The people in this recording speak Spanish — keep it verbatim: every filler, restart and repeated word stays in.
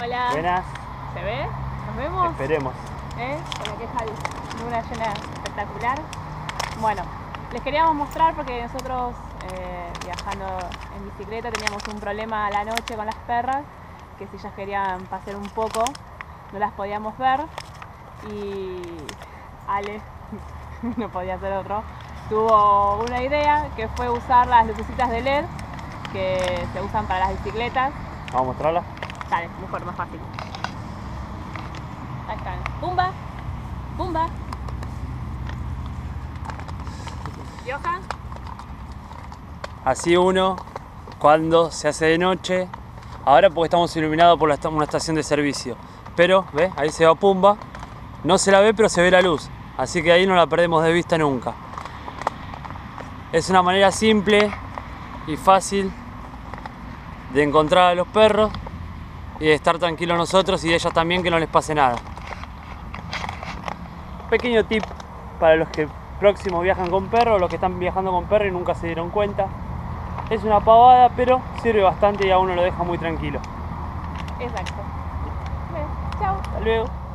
Hola. Buenas. ¿Se ve? ¿Nos vemos? Esperemos. ¿Eh? Con la queja de luna llena espectacular. Bueno, les queríamos mostrar porque nosotros eh, viajando en bicicleta teníamos un problema a la noche con las perras, que si ellas querían pasear un poco no las podíamos ver, y Ale, no podía ser otro, tuvo una idea que fue usar las lucecitas de L E D que se usan para las bicicletas. ¿Vamos a mostrarlas? Dale, mejor, más fácil. Ahí están. Pumba, pumba. Yoja. Así uno, cuando se hace de noche, ahora porque estamos iluminados por la, una estación de servicio, pero, ¿ves? Ahí se va Pumba. No se la ve, pero se ve la luz. Así que ahí no la perdemos de vista nunca. Es una manera simple y fácil de encontrar a los perros y de estar tranquilos nosotros y ellas también, que no les pase nada. Pequeño tip para los que próximos viajan con perros, los que están viajando con perros y nunca se dieron cuenta. Es una pavada, pero sirve bastante y a uno lo deja muy tranquilo. Exacto. Bueno, chao. Hasta luego.